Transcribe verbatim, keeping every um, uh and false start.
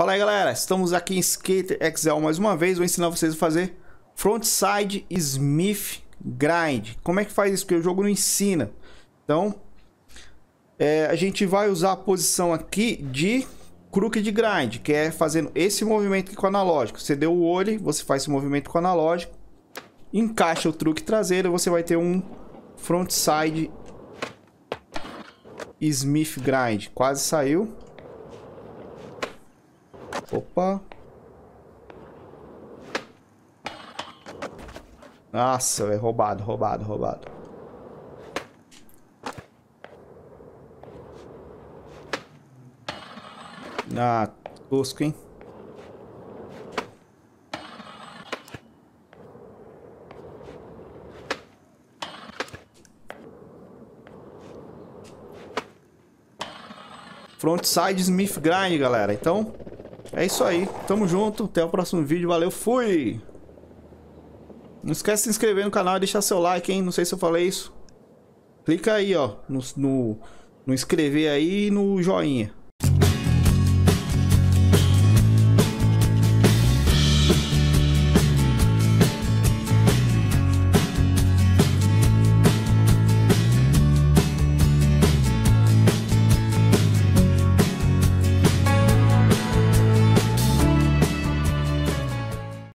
Fala aí galera, estamos aqui em Skater X L mais uma vez. Vou ensinar vocês a fazer Front Side Smith Grind. Como é que faz isso? Porque o jogo não ensina. Então é, a gente vai usar a posição aqui de crook de grind, que é fazendo esse movimento aqui com o analógico. Você deu o olho, você faz esse movimento com o analógico, encaixa o truque traseiro, você vai ter um Front Side Smith Grind. Quase saiu. Opa. Nossa, véio, roubado, roubado, roubado. Ah, tosco, hein? Front Side Smith Grind, galera. Então, é isso aí. Tamo junto. Até o próximo vídeo. Valeu. Fui! Não esquece de se inscrever no canal e deixar seu like, hein? Não sei se eu falei isso. Clica aí, ó. No, no, no inscrever aí e no joinha.